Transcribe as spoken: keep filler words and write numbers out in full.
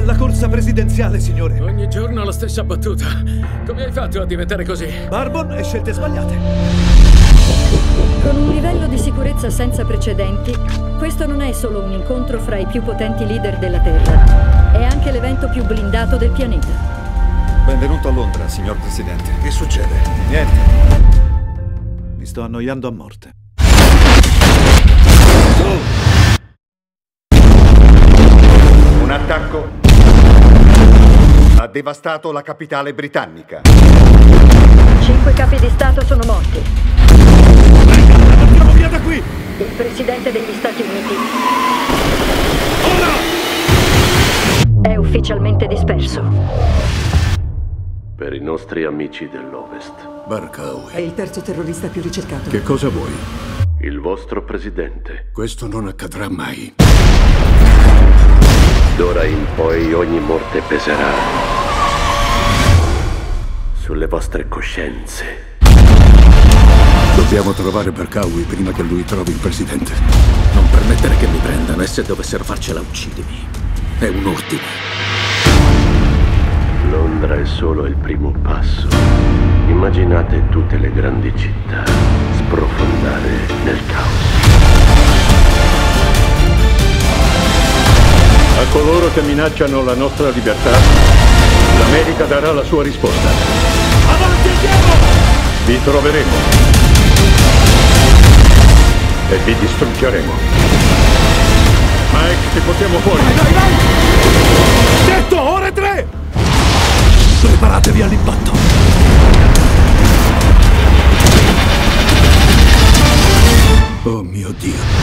È la corsa presidenziale, signore. Ogni giorno la stessa battuta. Come hai fatto a diventare così? Bourbon e scelte sbagliate. Con un livello di sicurezza senza precedenti, questo non è solo un incontro fra i più potenti leader della Terra. È anche l'evento più blindato del pianeta. Benvenuto a Londra, signor Presidente. Che succede? Niente. Mi sto annoiando a morte. Un attacco ha devastato la capitale britannica. Cinque capi di Stato sono morti. Andiamo via da qui! Il Presidente degli Stati Uniti... Ora! È ufficialmente disperso. Per i nostri amici dell'Ovest. Barkawi. È il terzo terrorista più ricercato. Che cosa vuoi? Il vostro presidente. Questo non accadrà mai. D'ora in poi ogni morte peserà sulle vostre coscienze. Dobbiamo trovare Barkawi prima che lui trovi il presidente. Non permettere che mi prendano e se dovessero farcela uccidimi. È un ordine. Londra è solo il primo passo. Immaginate tutte le grandi città sprofondare nel caos. A coloro che minacciano la nostra libertà, l'America darà la sua risposta. Avanti, andiamo! Vi troveremo. E vi distruggeremo. Mike, ti portiamo fuori. Vai, vai, vai! Detto, ore tre! Preparatevi all'impatto. Oh mio Dio.